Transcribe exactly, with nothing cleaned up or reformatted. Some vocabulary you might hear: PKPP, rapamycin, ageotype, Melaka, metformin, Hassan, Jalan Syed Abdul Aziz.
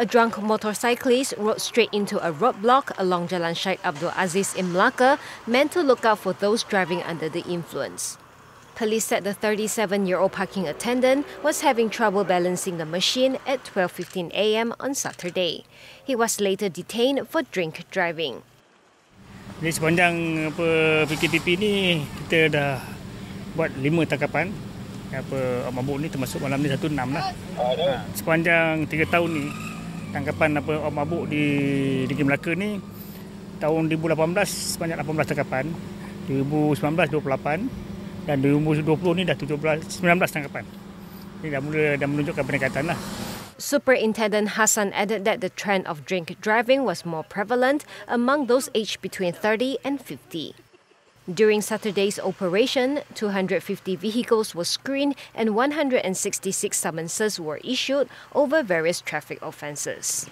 A drunk motorcyclist rode straight into a roadblock along Jalan Syed Abdul Aziz in Melaka, meant to look out for those driving under the influence. Police said the thirty-seven-year-old parking attendant was having trouble balancing the machine at twelve fifteen a m on Saturday. He was later detained for drink driving. Jadi sepanjang apa P K P P ni kita dah buat lima tangkapan. Apa orang mabuk ni termasuk malam ni enam lah. Ha, sepanjang tiga tahun ni tangkapan apa orang mabuk di Negeri Melaka ni tahun dua ribu lapan belas sebanyak lapan belas tangkapan, dua ribu sembilan belas dua puluh lapan dan dua ribu dua puluh ni dah tujuh belas sembilan belas tangkapan. Ini dah mula dah menunjukkan peningkatan lah. Superintendent Hassan added that the trend of drink driving was more prevalent among those aged between thirty and fifty. During Saturday's operation, two hundred fifty vehicles were screened and one hundred sixty-six summonses were issued over various traffic offences.